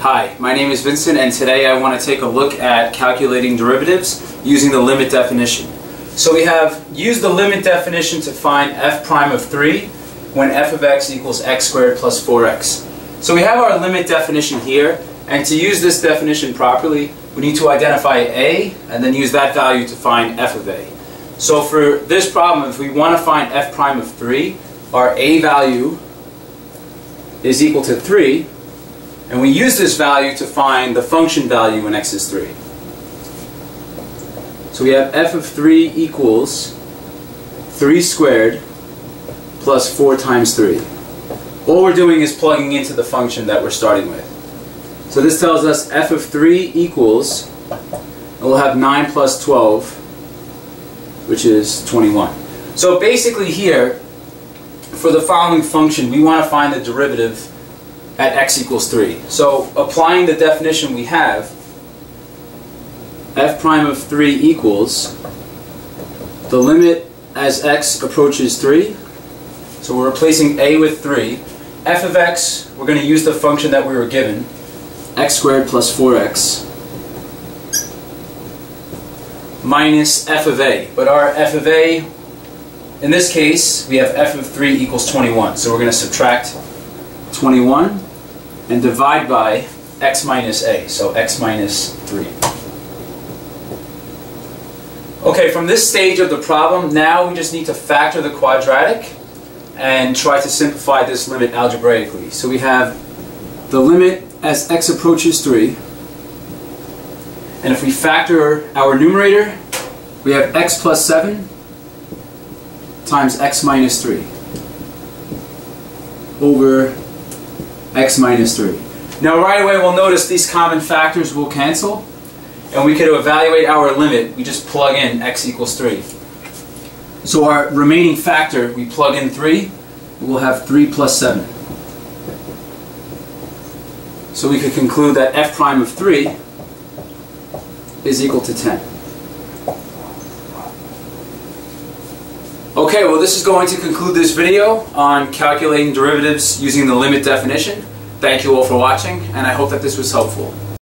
Hi, my name is Vincent, and today I want to take a look at calculating derivatives using the limit definition. So we have used the limit definition to find f prime of 3 when f of x equals x squared plus 4x. So we have our limit definition here, and to use this definition properly, we need to identify a and then use that value to find f of a. So for this problem, if we want to find f prime of 3, our a value is equal to 3, and we use this value to find the function value when x is 3. So we have f of 3 equals 3 squared plus 4 times 3. All we're doing is plugging into the function that we're starting with. So this tells us f of 3 equals, and we'll have 9 plus 12, which is 21. So basically here, for the following function, we want to find the derivative at x equals 3. So applying the definition we have, f prime of 3 equals the limit as x approaches 3. So we're replacing a with 3. F of x, we're going to use the function that we were given, x squared plus 4x minus f of a. But our f of a, in this case, we have f of 3 equals 21. So we're going to subtract 21 and divide by x minus a, so x minus 3. Okay, from this stage of the problem, now we just need to factor the quadratic and try to simplify this limit algebraically. So we have the limit as x approaches 3, and if we factor our numerator, we have x plus 7 times x minus 3 over x minus 3. Now right away we'll notice these common factors will cancel, and we could evaluate our limit. We just plug in x equals 3. So our remaining factor, we plug in 3, we'll have 3 plus 7. So we could conclude that f prime of 3 is equal to 10. Okay, well this is going to conclude this video on calculating derivatives using the limit definition. Thank you all for watching, and I hope that this was helpful.